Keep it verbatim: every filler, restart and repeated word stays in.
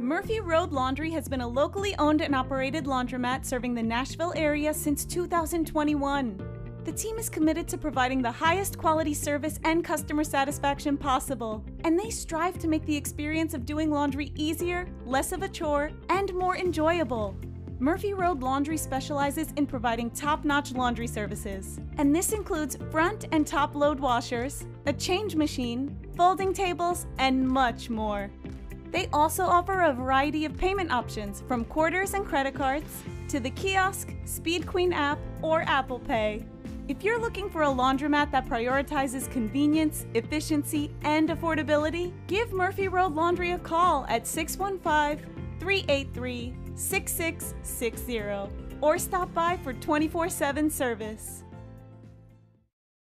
Murphy Road Laundry has been a locally owned and operated laundromat serving the Nashville area since two thousand twenty-one. The team is committed to providing the highest quality service and customer satisfaction possible, and they strive to make the experience of doing laundry easier, less of a chore, and more enjoyable. Murphy Road Laundry specializes in providing top-notch laundry services, and this includes front and top load washers, a change machine, folding tables, and much more. They also offer a variety of payment options from quarters and credit cards to the kiosk, Speed Queen app, or Apple Pay. If you're looking for a laundromat that prioritizes convenience, efficiency, and affordability, give Murphy Road Laundry a call at six one five, three eight three, six six six zero or stop by for twenty-four seven service.